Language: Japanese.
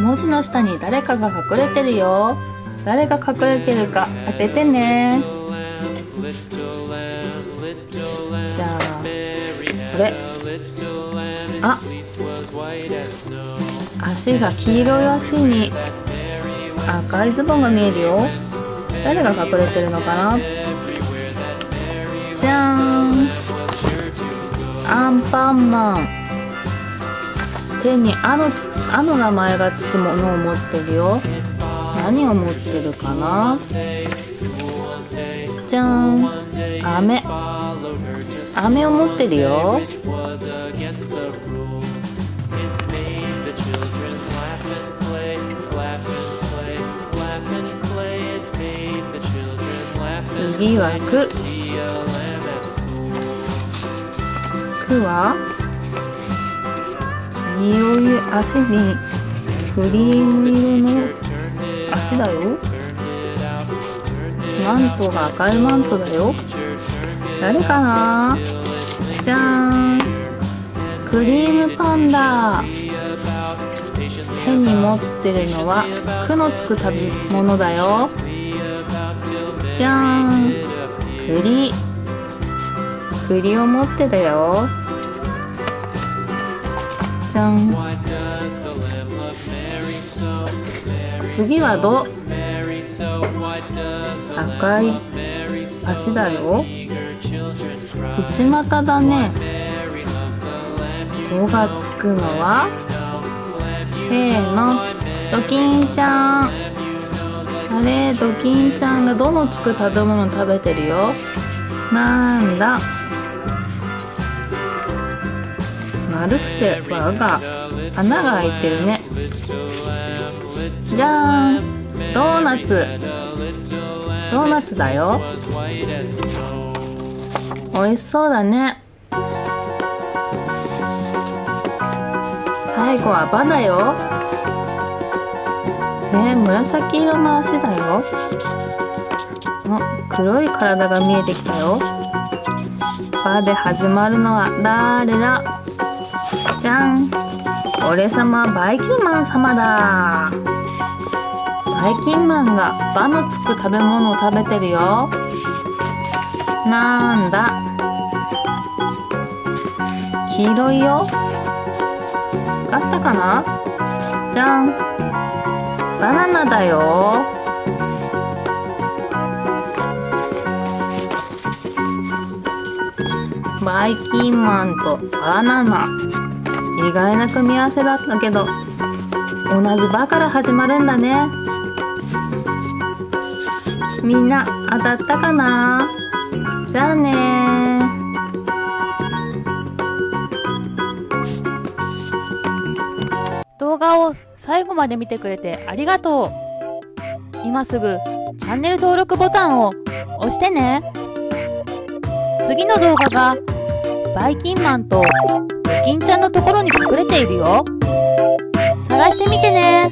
文字の下に誰かが隠れてるよ。誰が隠れてるか当ててね。じゃあこれ、あ、足が黄色い足に赤いズボンが見えるよ。誰が隠れてるのかな。じゃん、アンパンマン。手にあの名前がつくものを持ってるよ。何を持ってるかな。じゃん、飴。飴を持ってるよ。次はく。くは黄色い足にクリーム色の足だよ。マントが赤いマントだよ。誰かな。じゃん、クリームパンダ。手に持ってるのはくのつく食べ物だよ。じゃん、栗。栗を持ってたよ。じゃん、次はど。赤い足だよ。内股だね。どがつくのは、せーの、ドキンちゃん。あれ、ドキンちゃんがどのつく食べ物を食べてるよ。なんだ。丸くて輪が穴が開いてるね。じゃーん、ドーナツ。ドーナツだよ。おいしそうだね。最後はバだよ。紫色の足だよ。黒い体が見えてきたよ。バで始まるのは誰だ。じゃん、俺様バイキンマン様だ。バイキンマンがバのつく食べ物を食べてるよ。なんだ。黄色いよ。あったかな。じゃん、バナナだよ。バイキンマンとバナナ、意外な組み合わせだったけど、同じバから始まるんだね。みんな当たったかな。じゃあね。動画を最後まで見てくれてありがとう。今すぐチャンネル登録ボタンを押してね。次の動画がバイキンマンとドキンちゃんのところに隠れているよ。探してみてね。